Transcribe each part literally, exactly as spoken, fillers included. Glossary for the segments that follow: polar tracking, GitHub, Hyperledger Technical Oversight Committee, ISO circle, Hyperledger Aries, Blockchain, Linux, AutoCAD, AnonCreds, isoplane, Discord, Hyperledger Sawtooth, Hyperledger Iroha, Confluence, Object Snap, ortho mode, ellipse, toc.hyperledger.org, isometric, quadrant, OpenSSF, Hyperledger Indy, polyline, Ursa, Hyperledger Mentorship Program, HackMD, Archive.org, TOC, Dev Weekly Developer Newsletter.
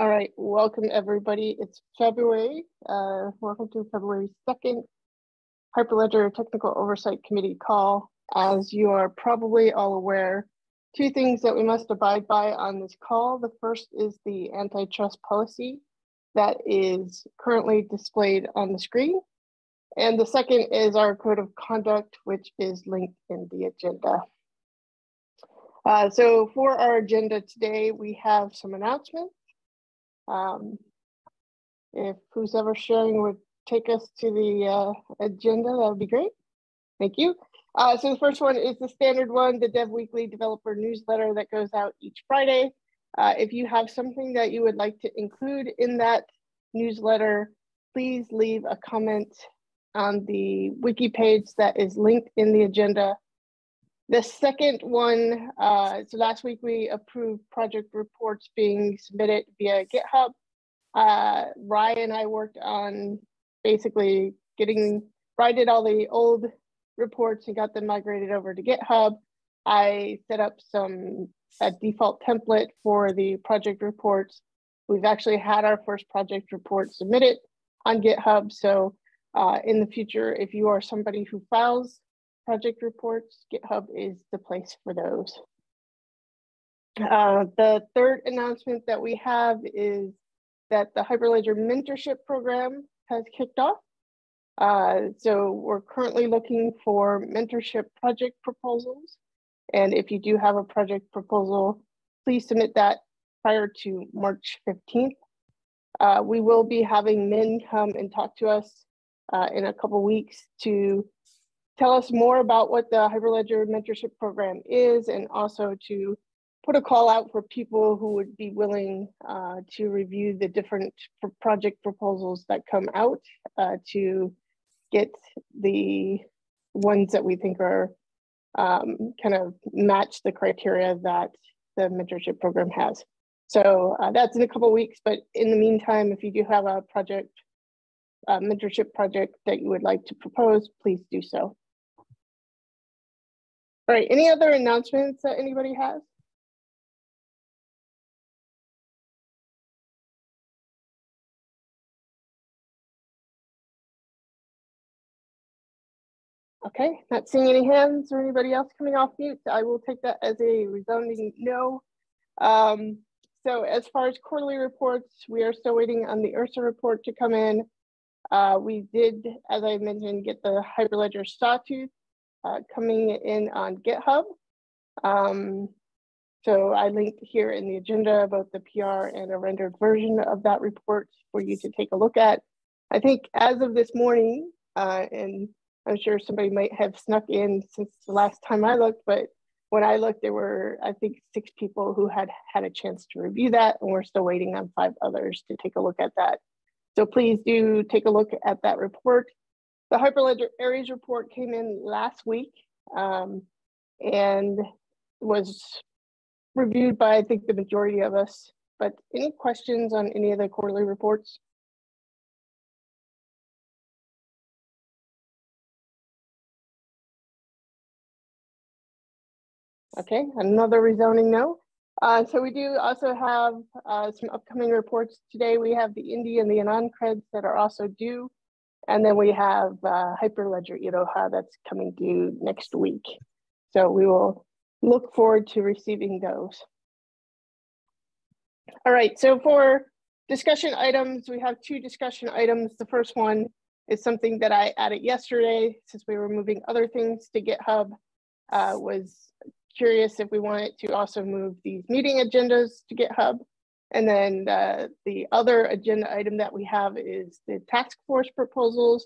All right, welcome everybody. It's February. Uh, welcome to February second, Hyperledger Technical Oversight Committee call. As you are probably all aware, two things that we must abide by on this call. The first is the antitrust policy that is currently displayed on the screen. And the second is our code of conduct, which is linked in the agenda. Uh, so for our agenda today, we have some announcements. Um, if who's ever sharing would take us to the uh, agenda, that would be great. Thank you. Uh, so the first one is the standard one, the Dev Weekly Developer Newsletter that goes out each Friday. Uh, if you have something that you would like to include in that newsletter, please leave a comment on the wiki page that is linked in the agenda. The second one, uh, so last week we approved project reports being submitted via GitHub. Uh, Rye and I worked on basically getting, Rye did all the old reports and got them migrated over to GitHub. I set up some a default template for the project reports. We've actually had our first project report submitted on GitHub. So uh, in the future, if you are somebody who files project reports, GitHub is the place for those. Uh, the third announcement that we have is that the Hyperledger Mentorship Program has kicked off. Uh, so we're currently looking for mentorship project proposals. And if you do have a project proposal, please submit that prior to March fifteenth. Uh, we will be having men come and talk to us uh, in a couple weeks to tell us more about what the Hyperledger Mentorship Program is, and also to put a call out for people who would be willing uh, to review the different project proposals that come out uh, to get the ones that we think are um, kind of match the criteria that the mentorship program has. So uh, that's in a couple of weeks, but in the meantime, if you do have a project, a mentorship project that you would like to propose, please do so. All right, any other announcements that anybody has? Okay, not seeing any hands or anybody else coming off mute. I will take that as a resounding no. Um, so as far as quarterly reports, we are still waiting on the Ursa report to come in. Uh, we did, as I mentioned, get the Hyperledger Sawtooth Uh, coming in on GitHub. Um, so I linked here in the agenda both the P R and a rendered version of that report for you to take a look at. I think as of this morning, uh, and I'm sure somebody might have snuck in since the last time I looked, but when I looked, there were, I think, six people who had had a chance to review that, and we're still waiting on five others to take a look at that. So please do take a look at that report. The Hyperledger Aries report came in last week um, and was reviewed by, I think, the majority of us. But any questions on any of the quarterly reports? Okay, another rezoning no. Uh, so we do also have uh, some upcoming reports today. We have the Indy and the AnonCreds that are also due. And then we have uh, Hyperledger Iroha that's coming due next week. So we will look forward to receiving those. All right, so for discussion items, we have two discussion items. The first one is something that I added yesterday since we were moving other things to GitHub. Uh, was curious if we wanted to also move these meeting agendas to GitHub. And then uh, the other agenda item that we have is the task force proposals.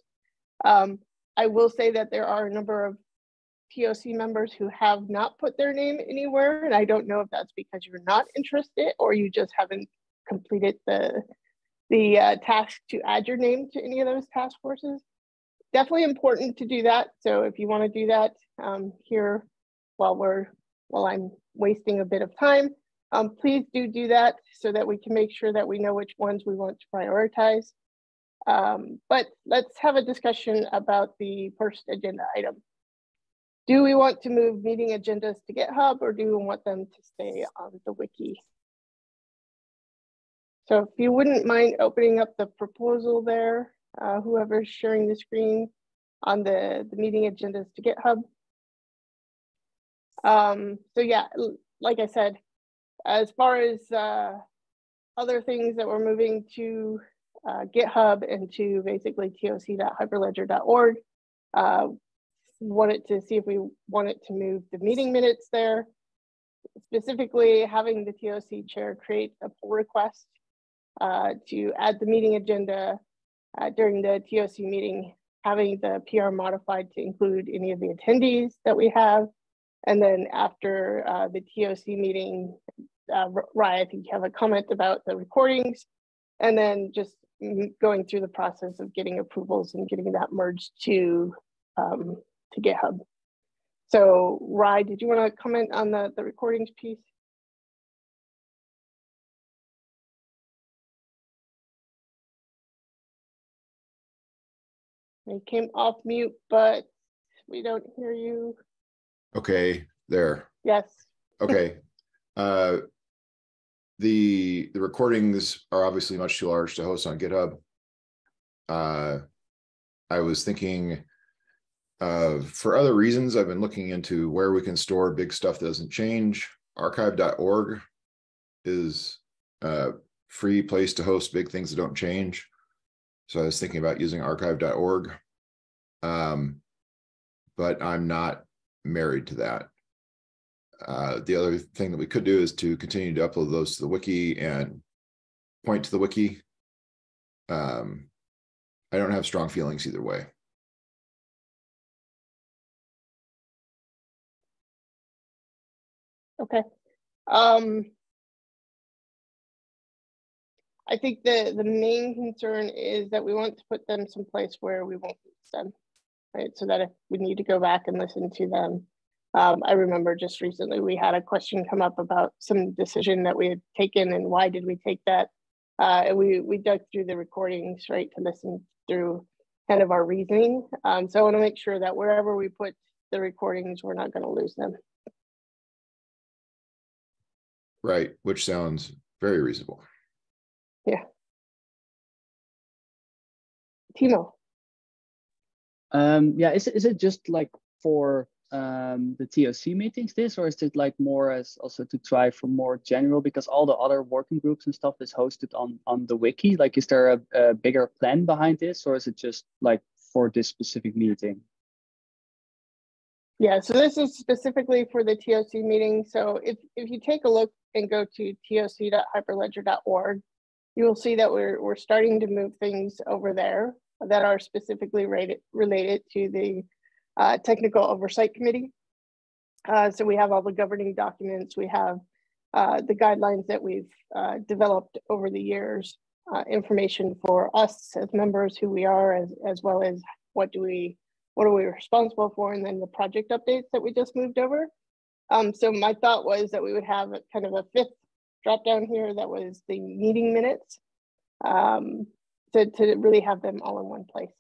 Um, I will say that there are a number of T O C members who have not put their name anywhere. And I don't know if that's because you're not interested or you just haven't completed the, the uh, task to add your name to any of those task forces. Definitely important to do that. So if you want to do that um, here while, we're, while I'm wasting a bit of time, Um, please do do that so that we can make sure that we know which ones we want to prioritize. Um, but let's have a discussion about the first agenda item. Do we want to move meeting agendas to GitHub or do we want them to stay on the wiki? So if you wouldn't mind opening up the proposal there, uh, whoever's sharing the screen on the, the meeting agendas to GitHub. Um, so yeah, like I said, as far as uh, other things that we're moving to uh, GitHub and to basically toc dot hyperledger dot org, uh, wanted to see if we wanted to move the meeting minutes there, specifically having the T O C chair create a pull request uh, to add the meeting agenda uh, during the T O C meeting, having the P R modified to include any of the attendees that we have. And then after uh, the T O C meeting, uh, Rye, I think you have a comment about the recordings, and then just going through the process of getting approvals and getting that merged to, um, to GitHub. So Rye, did you want to comment on the, the recordings piece? You came off mute, but we don't hear you. Okay, there. Yes. Okay. Uh, the the recordings are obviously much too large to host on GitHub. Uh, I was thinking, uh, for other reasons, I've been looking into where we can store big stuff that doesn't change. Archive dot org is a free place to host big things that don't change. So I was thinking about using archive dot org, um, but I'm not married to that. Uh, the other thing that we could do is to continue to upload those to the wiki and point to the wiki. Um, I don't have strong feelings either way. Okay. Um, I think the, the main concern is that we want to put them someplace where we won't lose them. Right, so that if we need to go back and listen to them. Um, I remember just recently we had a question come up about some decision that we had taken and why did we take that? Uh, and we, we dug through the recordings, right, to listen through kind of our reasoning. Um, so I wanna make sure that wherever we put the recordings, we're not gonna lose them. Right, which sounds very reasonable. Yeah. Timo. Um, yeah, is it, is it just like for um, the T O C meetings this, or is it like more as also to try for more general, because all the other working groups and stuff is hosted on, on the wiki? Like, is there a, a bigger plan behind this, or is it just like for this specific meeting? Yeah, so this is specifically for the T O C meeting. So if, if you take a look and go to toc dot hyperledger dot org, you will see that we're, we're starting to move things over there that are specifically rated, related to the uh, Technical Oversight Committee. Uh, so we have all the governing documents, we have uh, the guidelines that we've uh, developed over the years, uh, information for us as members, who we are, as, as well as what do we, what are we responsible for, and then the project updates that we just moved over. Um, so my thought was that we would have a, kind of a fifth drop down here that was the meeting minutes. Um, To, to really have them all in one place.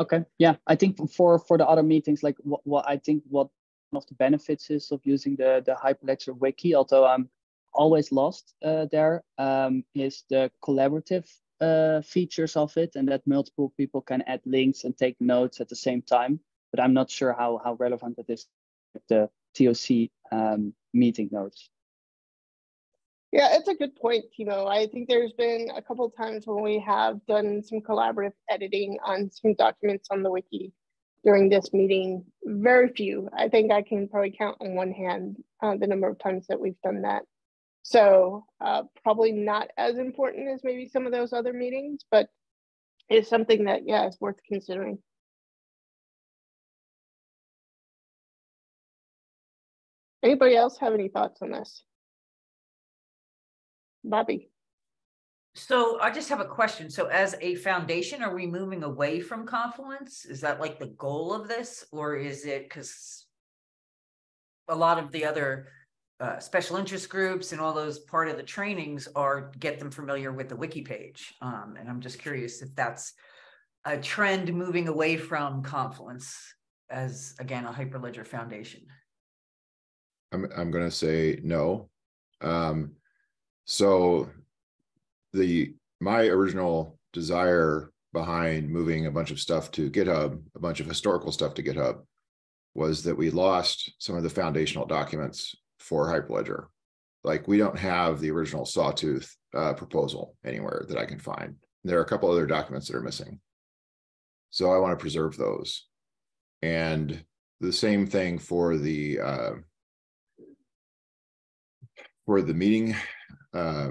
Okay, yeah, I think for, for the other meetings, like what, what I think what one of the benefits is of using the, the Hyperledger wiki, although I'm always lost uh, there, um, is the collaborative uh, features of it, and that multiple people can add links and take notes at the same time, but I'm not sure how, how relevant that is to the T O C um, meeting notes. Yeah, it's a good point, Timo. I think there's been a couple of times when we have done some collaborative editing on some documents on the wiki during this meeting. Very few. I think I can probably count on one hand uh, the number of times that we've done that. So uh, probably not as important as maybe some of those other meetings, but it's something that, yeah, is worth considering. Anybody else have any thoughts on this? Bobby. So I just have a question. So as a foundation, are we moving away from Confluence? Is that like the goal of this? Or is it because a lot of the other uh, special interest groups and all those part of the trainings are get them familiar with the wiki page. Um, and I'm just curious if that's a trend moving away from Confluence as, again, a Hyperledger foundation. I'm, I'm going to say no. Um, so the my original desire behind moving a bunch of stuff to GitHub, a bunch of historical stuff to GitHub, was that we lost some of the foundational documents for Hyperledger. Like, we don't have the original Sawtooth uh, proposal anywhere that I can find. There are a couple other documents that are missing. So I want to preserve those. And the same thing for the uh, for the meeting, uh,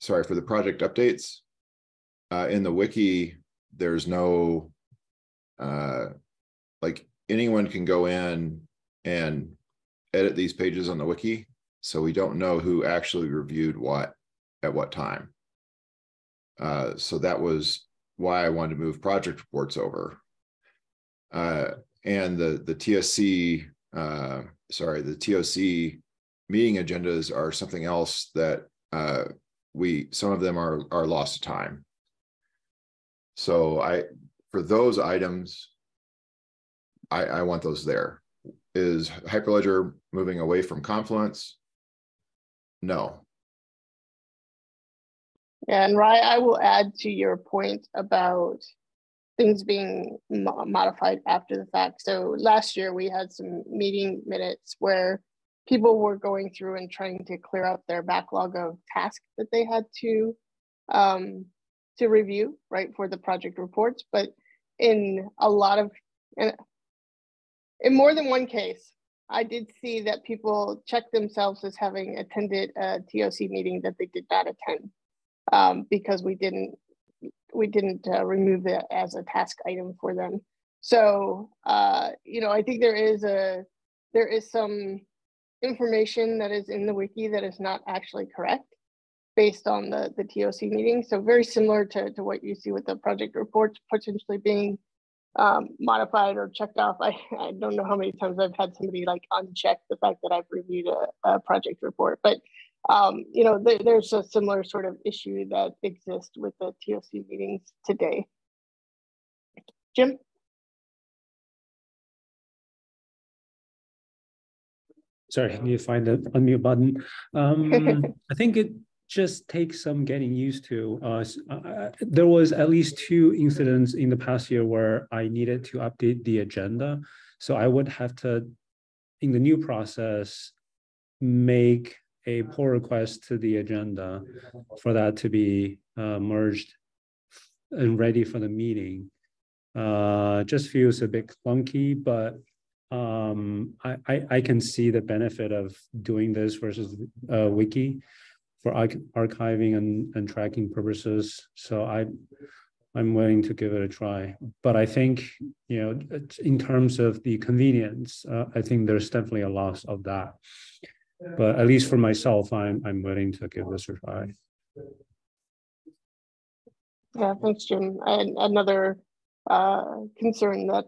sorry, for the project updates. Uh, in the wiki, there's no, uh, like, anyone can go in and edit these pages on the wiki. So we don't know who actually reviewed what at what time. Uh, so that was why I wanted to move project reports over. Uh, and the, the T S C, uh, sorry, the T O C meeting agendas are something else that uh, we, some of them are, are lost to time. So I, for those items, I, I want those there. Is Hyperledger moving away from Confluence? No. Yeah, and Rye, I will add to your point about things being mo modified after the fact. So last year we had some meeting minutes where people were going through and trying to clear up their backlog of tasks that they had to um, to review, right, for the project reports. But in a lot of, in, in more than one case, I did see that people checked themselves as having attended a T O C meeting that they did not attend, um, because we didn't we didn't uh, remove it as a task item for them. So uh, you know, I think there is a there is some information that is in the wiki that is not actually correct based on the the T O C meeting. So very similar to to what you see with the project reports potentially being um modified or checked off. I, I don't know how many times I've had somebody like uncheck the fact that I've reviewed a, a project report, but um you know, there, there's a similar sort of issue that exists with the T O C meetings today. Jim? Sorry, can you find the unmute button? Um, I think it just takes some getting used to. Uh, uh, there was at least two incidents in the past year where I needed to update the agenda. So I would have to, in the new process, make a pull request to the agenda for that to be uh, merged and ready for the meeting. Uh, just feels a bit clunky, but Um, I, I, I can see the benefit of doing this versus uh, wiki for arch archiving and, and tracking purposes. So I, I'm willing to give it a try. But I think, you know, in terms of the convenience, uh, I think there's definitely a loss of that. But at least for myself, I'm, I'm willing to give this a try. Yeah, thanks, Jim. And another uh, concern that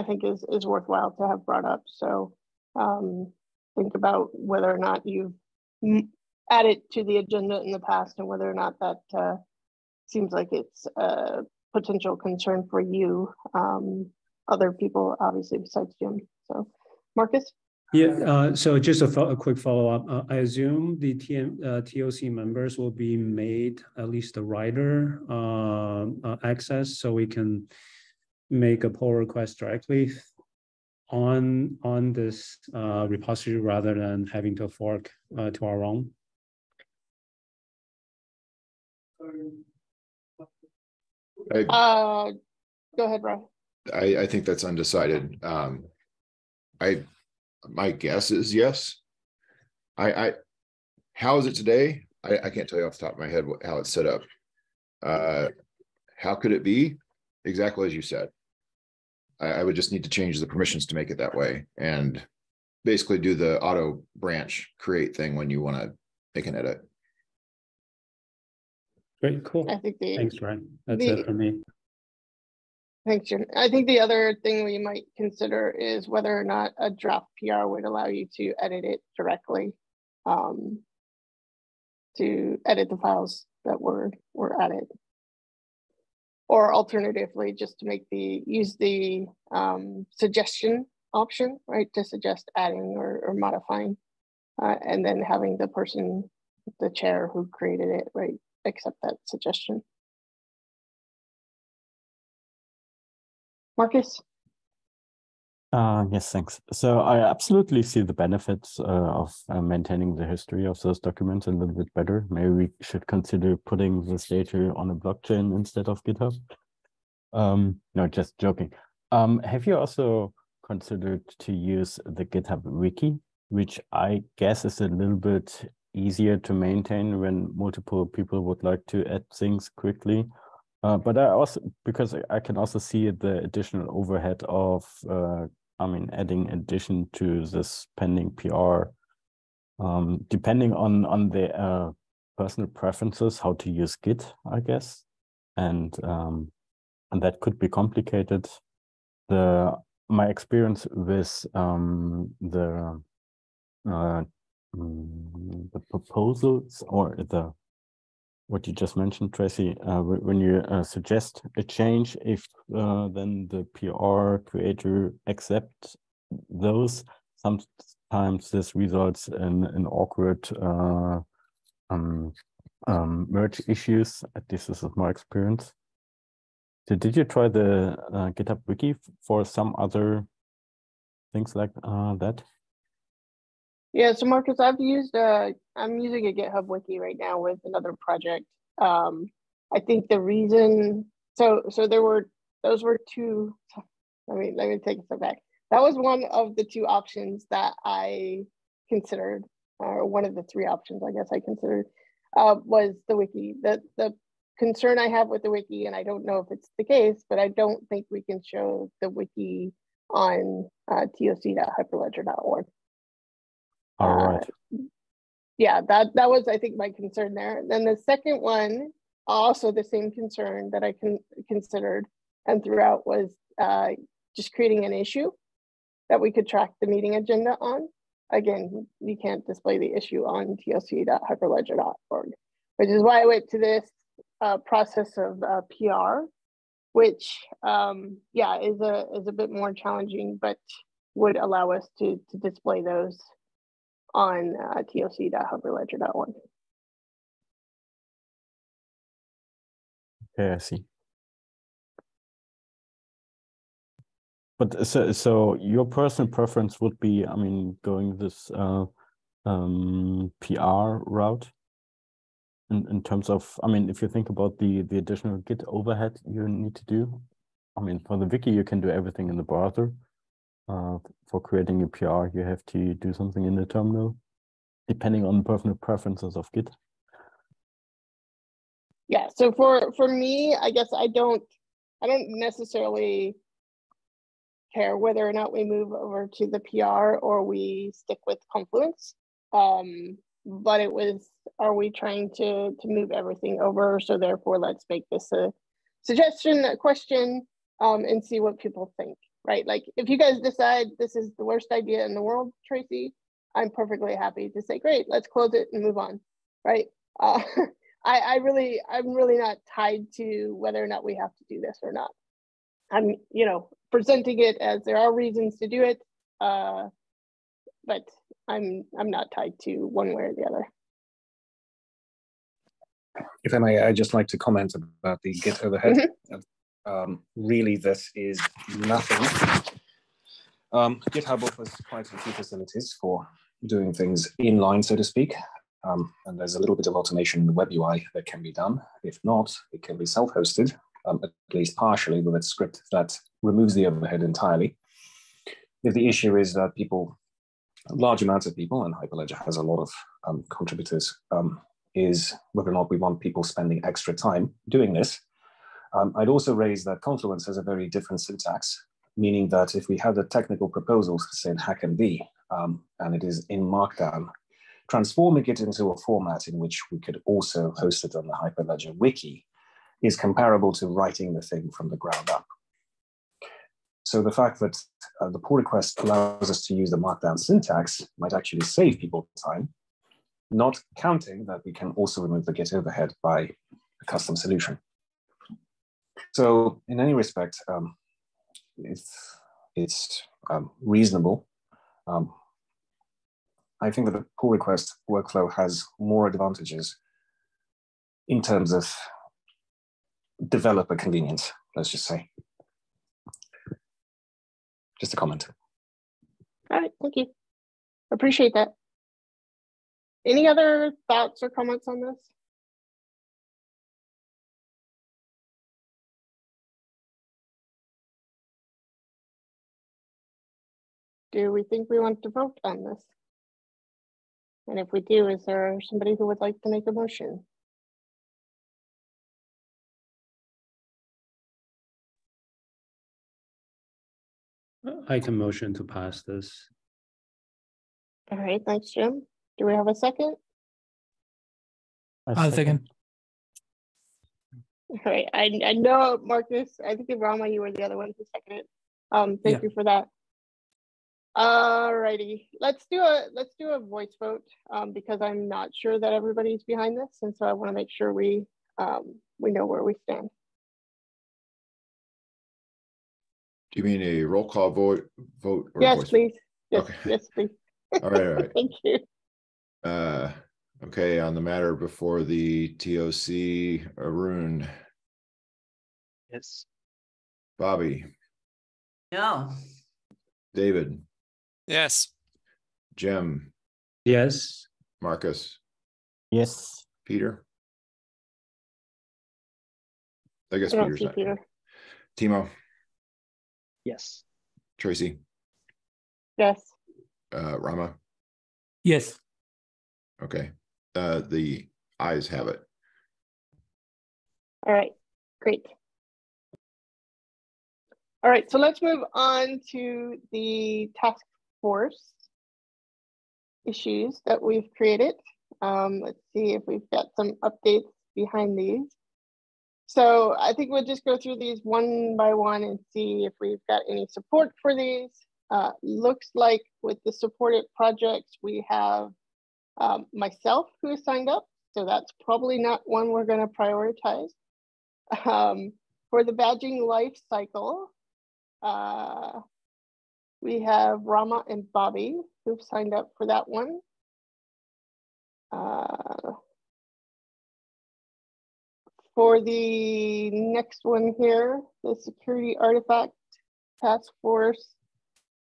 I think is, is worthwhile to have brought up. So um, think about whether or not you've added to the agenda in the past and whether or not that uh, seems like it's a potential concern for you, um, other people, obviously, besides Jim. So Marcus? Yeah, uh, so just a, a quick follow-up. Uh, I assume the T M, uh, T O C members will be made at least the rider uh, uh, access, so we can make a pull request directly on on this uh, repository rather than having to fork uh, to our own. I, uh, go ahead, Rob. I, I think that's undecided. Um, I my guess is yes. I, I how is it today? I, I can't tell you off the top of my head how it's set up. Uh, how could it be? Exactly as you said. I would just need to change the permissions to make it that way and basically do the auto branch create thing when you want to make an edit. Great, cool. I think the, thanks, Ryan. That's the, it for me. Thanks, Jim. I think the other thing we might consider is whether or not a draft P R would allow you to edit it directly, um, to edit the files that were, were added. Or alternatively, just to make the use the um, suggestion option, right, to suggest adding or, or modifying, uh, and then having the person, the chair who created it, right, accept that suggestion. Marcus? Uh, yes, thanks. So I absolutely see the benefits uh, of uh, maintaining the history of those documents a little bit better. Maybe we should consider putting this data on a blockchain instead of GitHub. Um, no, just joking. Um, have you also considered to use the GitHub Wiki, which I guess is a little bit easier to maintain when multiple people would like to add things quickly? Uh, but I also, because I can also see the additional overhead of, uh, I mean, adding addition to this pending P R, um, depending on, on the uh, personal preferences, how to use Git, I guess. And, um, and that could be complicated. The, my experience with um, the, uh, the proposals or the, what you just mentioned, Tracy, uh, when you uh, suggest a change, if uh, then the P R creator accepts those, sometimes this results in, in awkward uh, um, um, merge issues. At least this is my experience. So did you try the uh, GitHub Wiki for some other things like uh, that? Yeah, so Marcus, I've used uh, I'm using a GitHub Wiki right now with another project. Um, I think the reason, so so there were those were two. Let me let me take a step back. That was one of the two options that I considered, or one of the three options I guess I considered, uh, was the wiki. The the concern I have with the wiki, and I don't know if it's the case, but I don't think we can show the wiki on uh, T O C dot hyperledger dot org. All right. Uh, yeah, that, that was, I think, my concern there. And then the second one, also the same concern that I con considered and throughout, was uh, just creating an issue that we could track the meeting agenda on. Again, you can't display the issue on T O C dot hyperledger dot org, which is why I went to this uh, process of uh, P R, which, um, yeah, is a, is a bit more challenging, but would allow us to, to display those on uh, T O C dot hyperledger dot org. Okay, I see. But so, so your personal preference would be, I mean, going this uh, um, P R route in, in terms of, I mean, if you think about the, the additional Git overhead you need to do. I mean, for the wiki, you can do everything in the browser. Uh, for creating a P R, you have to do something in the terminal, depending on personal preferences of Git. Yeah. So for for me, I guess I don't I don't necessarily care whether or not we move over to the P R or we stick with Confluence. Um, but it was, are we trying to to move everything over? So therefore, let's make this a suggestion, a question, um, and see what people think. Right, like if you guys decide this is the worst idea in the world, Tracy, I'm perfectly happy to say, great, let's close it and move on, right? Uh, I, I really, I'm really not tied to whether or not we have to do this or not. I'm, you know, presenting it as there are reasons to do it, uh, but I'm, I'm not tied to one way or the other. If I may, I'd just like to comment about the Git overhead. Mm-hmm. Um, really, this is nothing. Um, GitHub offers quite a few facilities for doing things inline, so to speak. Um, and there's a little bit of automation in the web U I that can be done. If not, it can be self-hosted, um, at least partially, with a script that removes the overhead entirely. If the issue is that people, large amounts of people, and Hyperledger has a lot of um, contributors, um, is whether or not we want people spending extra time doing this. Um, I'd also raise that Confluence has a very different syntax, meaning that if we had the technical proposals, say in HackMD, um, and it is in Markdown, transforming it into a format in which we could also host it on the Hyperledger Wiki is comparable to writing the thing from the ground up. So the fact that uh, the pull request allows us to use the Markdown syntax might actually save people time, not counting that we can also remove the Git overhead by a custom solution. So in any respect, um, if is um, reasonable. Um, I think that the pull request workflow has more advantages in terms of developer convenience, let's just say. Just a comment. All right, thank you. Appreciate that. Any other thoughts or comments on this? Do we think we want to vote on this? And if we do, is there somebody who would like to make a motion? I can motion to pass this. All right, thanks, Jim. Do we have a second? A second. All right, I, I know, Marcus, I think Rama, you were the other one who seconded. Um, thank yeah. you for that. All righty, let's do a let's do a voice vote um, because I'm not sure that everybody's behind this, and so I want to make sure we um, we know where we stand. Do you mean a roll call vote? Vote? Or yes, voice please. Vote? Yes, okay. Yes, please. All right, all right. Thank you. Uh, okay, on the matter before the T O C, Arun. Yes. Bobby. No. David. Yes. Jim. Yes. Marcus. Yes. Peter. I guess I Peter's not. Peter. Timo. Yes. Tracy. Yes. Uh, Rama. Yes. Okay. Uh, the ayes have it. All right. Great. All right, so let's move on to the task force issues that we've created. Um, let's see if we've got some updates behind these. So I think we'll just go through these one by one and see if we've got any support for these. Uh, looks like with the supported projects, we have um, myself who is signed up. So that's probably not one we're gonna prioritize. Um, for the badging life cycle, Uh, we have Rama and Bobby who've signed up for that one. Uh, for the next one here, the security artifact task force,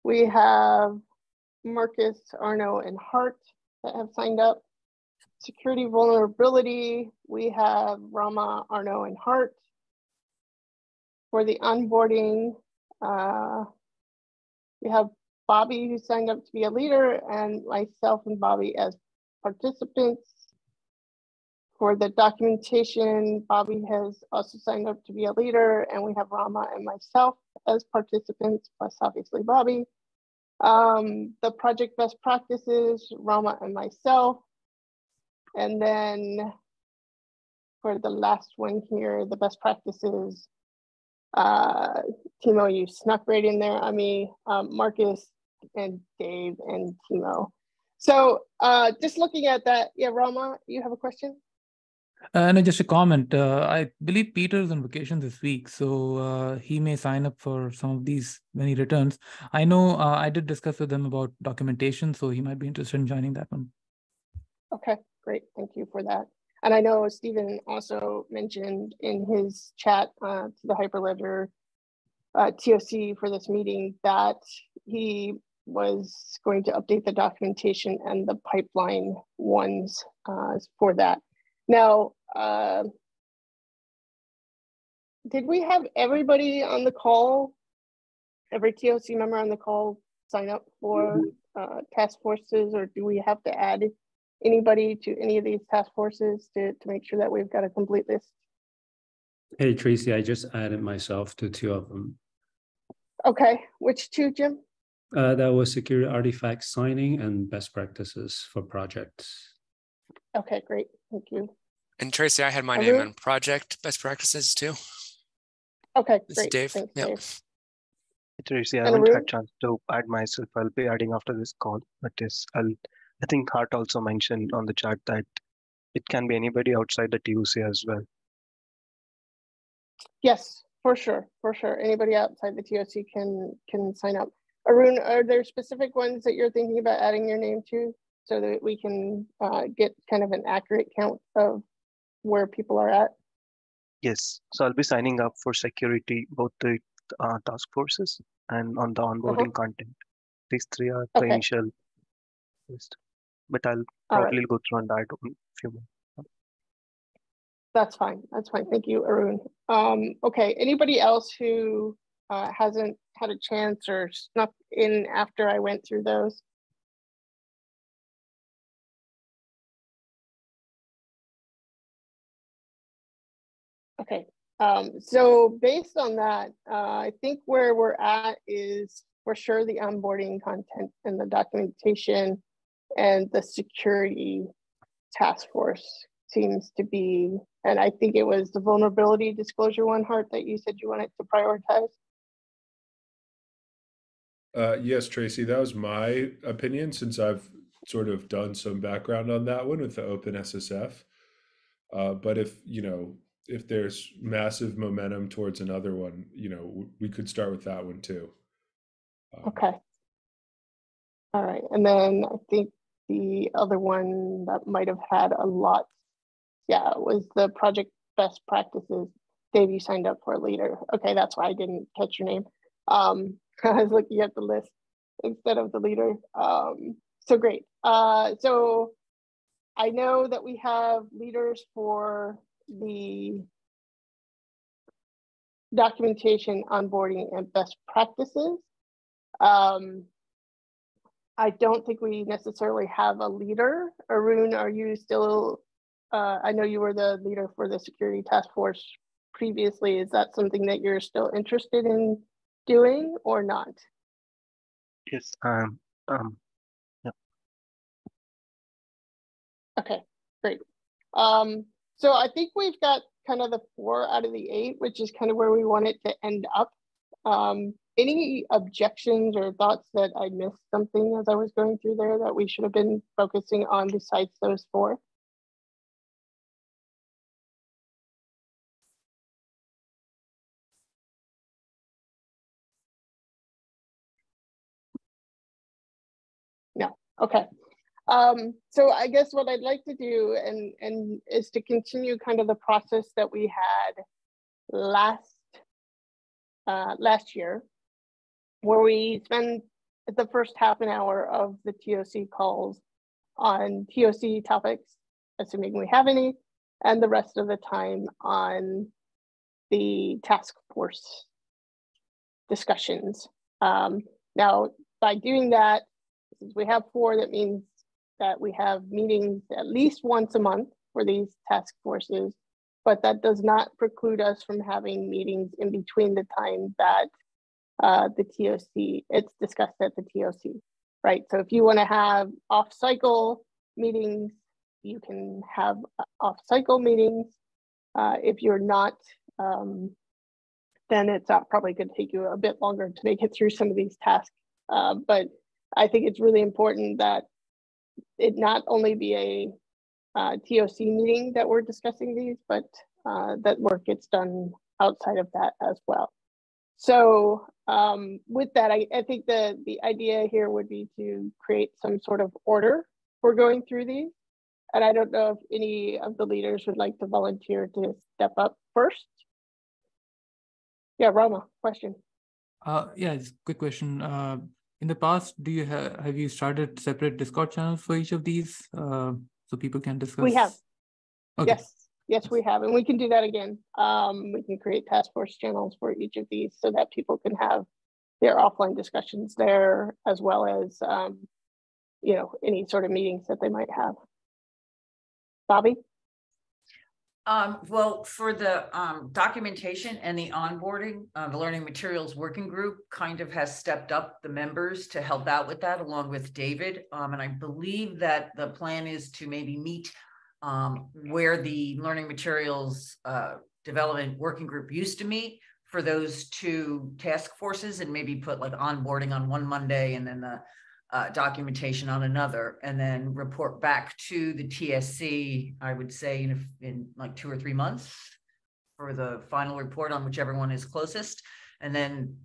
we have Marcus, Arno, and Hart that have signed up. Security vulnerability, we have Rama, Arno, and Hart. For the onboarding, Uh, we have Bobby who signed up to be a leader and myself and Bobby as participants. For the documentation, Bobby has also signed up to be a leader and we have Rama and myself as participants, plus obviously Bobby. Um, the project best practices, Rama and myself. And then for the last one here, the best practices, Uh, Timo, you snuck right in there. I mean, um, Marcus and Dave and Timo. So uh, just looking at that, yeah, Rama, you have a question? Uh, no, just a comment. Uh, I believe Peter's on vacation this week, so uh, he may sign up for some of these when he returns. I know uh, I did discuss with him about documentation, so he might be interested in joining that one. Okay, great. Thank you for that. And I know Stephen also mentioned in his chat uh, to the Hyperledger uh, T O C for this meeting that he was going to update the documentation and the pipeline ones uh, for that. Now, uh, did we have everybody on the call, every T O C member on the call sign up for uh, task forces, or do we have to add anybody to any of these task forces to, to make sure that we've got a complete list? Hey, Tracy, I just added myself to two of them. Okay, which two, Jim? Uh, that was security artifact signing and best practices for projects. Okay, great, thank you. And Tracy, I had my Are name we... on project best practices too. Okay, it's great. Dave. Thanks, yep. Dave. Tracy, I and haven't had a chance to add myself. I'll be adding after this call, but yes, I'll I think Hart also mentioned on the chat that it can be anybody outside the T O C as well. Yes, For sure, for sure. Anybody outside the T O C can can sign up. Arun, are there specific ones that you're thinking about adding your name to so that we can uh, get kind of an accurate count of where people are at? Yes, so I'll be signing up for security, both the uh, task forces and on the onboarding uh-huh. content. These three are the okay. initial list, but I'll probably right. go through on that in a few more. That's fine. That's fine. Thank you, Arun. Um, okay. Anybody else who uh, hasn't had a chance or snuck in after I went through those? Okay. Um, so based on that, uh, I think where we're at is for sure the onboarding content and the documentation and the security task force seems to be, and I think it was the vulnerability disclosure one, Hart, that you said you wanted to prioritize. Uh, yes, Tracy, that was my opinion since I've sort of done some background on that one with the Open S S F. Uh, but if, you know, if there's massive momentum towards another one, you know, we could start with that one too. Um, okay. All right. And then I think the other one that might have had a lot, yeah, it was the project best practices. Dave, you signed up for later. Okay, that's why I didn't catch your name. Um, I was looking at the list instead of the leader. Um, so great. Uh, so I know that we have leaders for the documentation, onboarding, and best practices. Um, I don't think we necessarily have a leader. Arun, are you still... Uh, I know you were the leader for the security task force previously. Is that something that you're still interested in doing or not? Yes. Um, um, yeah. Okay, great. Um, so I think we've got kind of the four out of the eight, which is kind of where we want it to end up. Um, any objections or thoughts that I missed something as I was going through there that we should have been focusing on besides those four? Okay, um, so I guess what I'd like to do and, and is to continue kind of the process that we had last uh, last year, where we spend the first half an hour of the T O C calls on T O C topics, assuming we have any, and the rest of the time on the task force discussions. Um, now, by doing that, since we have four, that means that we have meetings at least once a month for these task forces, but that does not preclude us from having meetings in between the time that uh, the T O C, it's discussed at the T O C, right? So if you want to have off-cycle meetings, you can have off-cycle meetings. Uh, if you're not, um, then it's not probably going to take you a bit longer to make it through some of these tasks, uh, but I think it's really important that it not only be a uh, T O C meeting that we're discussing these, but uh, that work gets done outside of that as well. So um, with that, I, I think the, the idea here would be to create some sort of order for going through these. And I don't know if any of the leaders would like to volunteer to step up first. Yeah, Rama, question. Uh, yeah, just a quick question. Uh... In the past, do you have have you started separate Discord channels for each of these uh, so people can discuss? We have. Okay. Yes, yes, we have, and we can do that again. Um, we can create task force channels for each of these so that people can have their offline discussions there, as well as um, you know, any sort of meetings that they might have. Bobby. Um, well, for the um, documentation and the onboarding, uh, the Learning Materials Working Group kind of has stepped up the members to help out with that, along with David. Um, and I believe that the plan is to maybe meet um, where the Learning Materials uh, Development Working Group used to meet for those two task forces, and maybe put like onboarding on one Monday and then the Uh, documentation on another, and then report back to the T S C, I would say in, in like two or three months for the final report on whichever one is closest. And then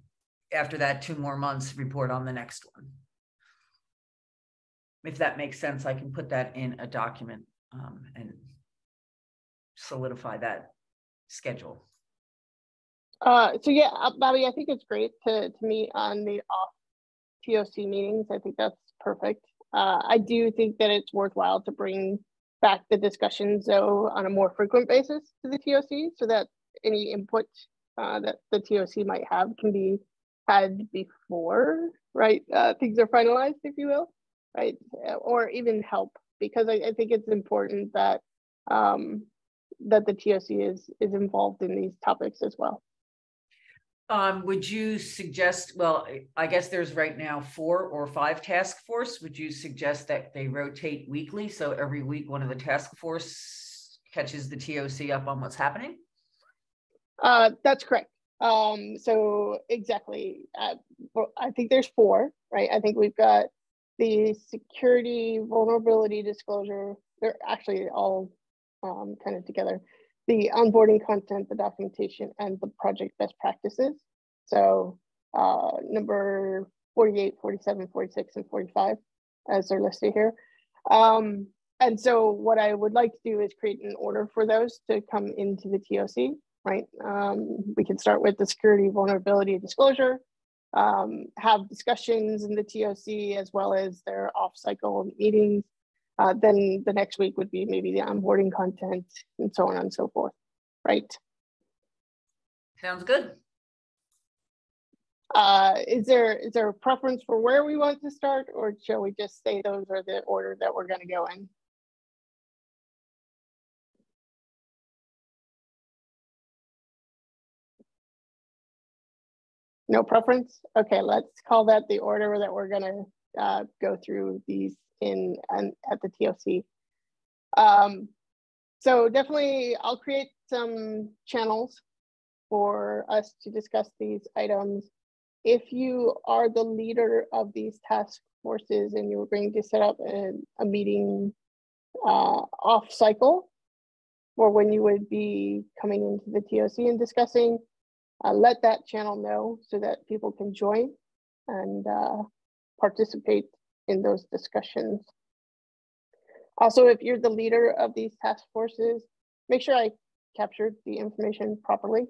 after that, two more months, report on the next one. If that makes sense, I can put that in a document um, and solidify that schedule. Uh, so yeah, Bobby, I think it's great to, to meet on the off T O C meetings. I think that's perfect. Uh, I do think that it's worthwhile to bring back the discussions though on a more frequent basis to the T O C so that any input uh, that the T O C might have can be had before, right? Uh, things are finalized, if you will, right? Or even help, because I, I think it's important that um, that the T O C is is involved in these topics as well. Um, would you suggest, well, I guess there's right now four or five task force. Would you suggest that they rotate weekly? So every week, one of the task force catches the T O C up on what's happening? Uh, that's correct. Um, so exactly. Uh, I think there's four, right? I think we've got the security vulnerability disclosure. They're actually all um, kind of together. The onboarding content, the documentation, and the project best practices. So uh, number forty-eight, forty-seven, forty-six, and forty-five, as they're listed here. Um, and so what I would like to do is create an order for those to come into the T O C, right? Um, we can start with the security vulnerability disclosure, um, have discussions in the T O C as well as their off-cycle meetings. Uh, then the next week would be maybe the onboarding content and so on and so forth, right? Sounds good. Uh, is there is there a preference for where we want to start, or shall we just say those are the order that we're going to go in? No preference? Okay, let's call that the order that we're going to uh, go through these in and at the T O C. Um, so definitely I'll create some channels for us to discuss these items. If you are the leader of these task forces and you're going to set up a, a meeting uh, off cycle or when you would be coming into the T O C and discussing, uh, let that channel know so that people can join and uh, participate in those discussions. Also, if you're the leader of these task forces, make sure I captured the information properly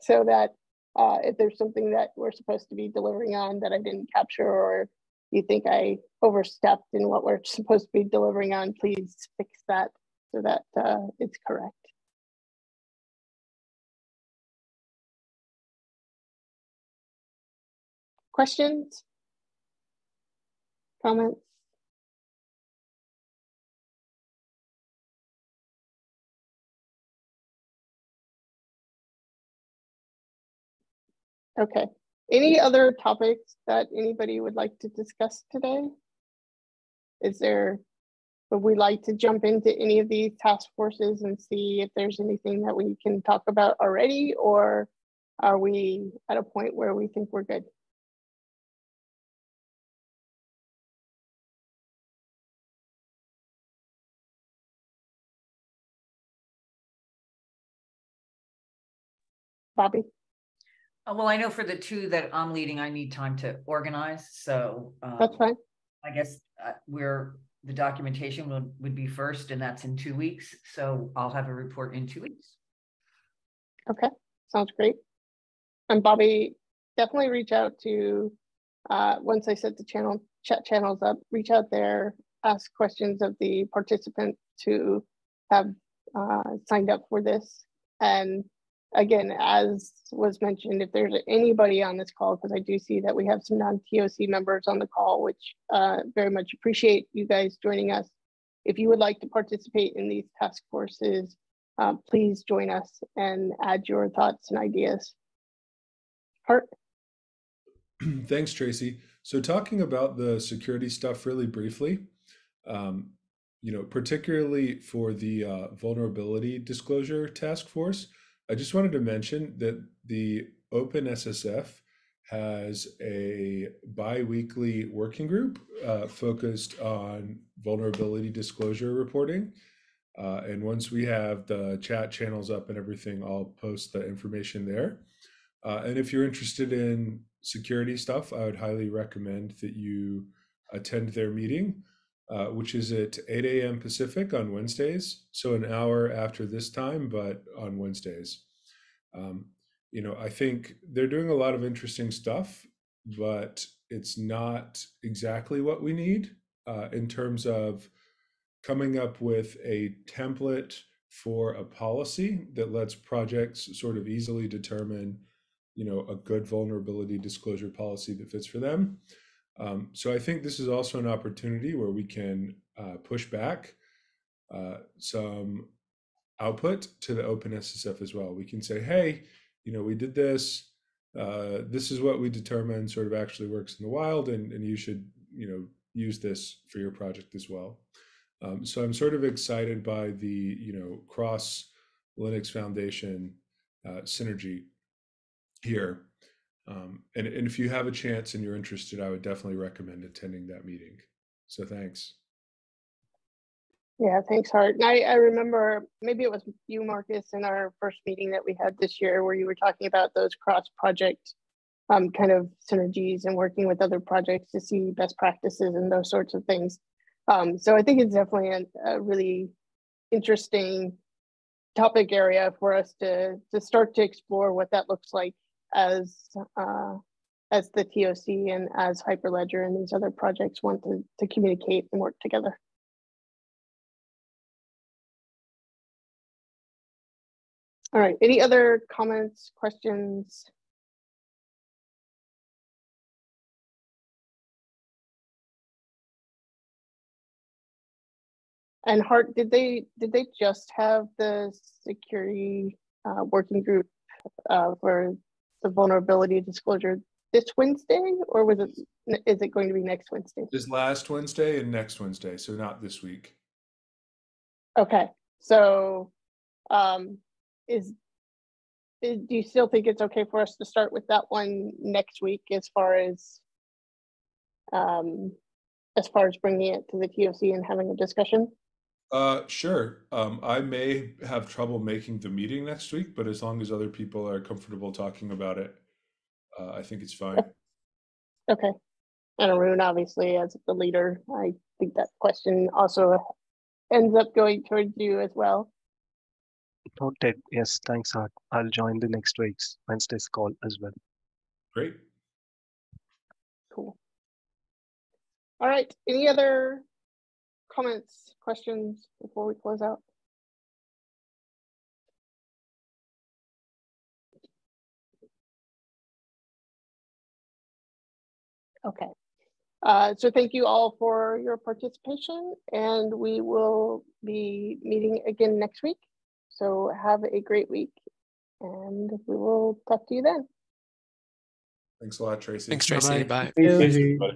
so that uh, if there's something that we're supposed to be delivering on that I didn't capture, or you think I overstepped in what we're supposed to be delivering on, please fix that so that uh, it's correct. Questions? Comments? Okay. Any other topics that anybody would like to discuss today? Is there, would we like to jump into any of these task forces and see if there's anything that we can talk about already, or are we at a point where we think we're good? Bobby? Oh, well, I know for the two that I'm leading, I need time to organize. So um, that's fine. I guess uh, we're, the documentation would, would be first, and that's in two weeks. So I'll have a report in two weeks. Okay, sounds great. And Bobby, definitely reach out to, uh, once I set the channel chat channels up, reach out there, ask questions of the participants who have uh, signed up for this. And again, as was mentioned, if there's anybody on this call, because I do see that we have some non-T O C members on the call, which uh, very much appreciate you guys joining us. If you would like to participate in these task forces, uh, please join us and add your thoughts and ideas. Art? Thanks, Tracy. So talking about the security stuff really briefly, um, you know, particularly for the uh, vulnerability disclosure task force, I just wanted to mention that the Open S S F has a bi-weekly working group uh, focused on vulnerability disclosure reporting. Uh, and once we have the chat channels up and everything, I'll post the information there. Uh, and if you're interested in security stuff, I would highly recommend that you attend their meeting, uh, which is at eight A M Pacific on Wednesdays. So an hour after this time, but on Wednesdays. Um, you know, I think they're doing a lot of interesting stuff, but it's not exactly what we need uh, in terms of coming up with a template for a policy that lets projects sort of easily determine, you know, a good vulnerability disclosure policy that fits for them. Um, so I think this is also an opportunity where we can uh, push back uh, some output to the Open S S F as well. We can say, hey, you know, we did this. Uh, this is what we determined sort of actually works in the wild, and, and you should, you know, use this for your project as well. Um, so I'm sort of excited by the, you know, cross Linux Foundation uh, synergy here. Um, and, and if you have a chance and you're interested, I would definitely recommend attending that meeting. So thanks. Yeah, thanks, Hart. I, I remember maybe it was you, Marcus, in our first meeting that we had this year where you were talking about those cross-project um, kind of synergies and working with other projects to see best practices and those sorts of things. Um, so I think it's definitely a, a really interesting topic area for us to, to start to explore what that looks like as uh, as the T O C and as Hyperledger and these other projects want to, to communicate and work together. All right, any other comments, questions? And Hart, did they did they just have the security uh, working group uh, for the vulnerability disclosure this Wednesday, or was it is it going to be next Wednesday? This last Wednesday and next Wednesday, so not this week. Okay, so um, is, is do you still think it's okay for us to start with that one next week, as far as um, as far as bringing it to the T O C and having a discussion? Uh, sure. Um, I may have trouble making the meeting next week, but as long as other people are comfortable talking about it, uh, I think it's fine. Okay. And Arun, obviously, as the leader, I think that question also ends up going towards you as well. Noted. Yes, thanks, Hart. I'll join the next week's Wednesday's call as well. Great. Cool. All right. Any other comments, questions before we close out? Okay. Uh, so thank you all for your participation, and we will be meeting again next week. So have a great week, and we will talk to you then. Thanks a lot, Tracy. Thanks, Tracy. Bye. Bye. Bye. Bye.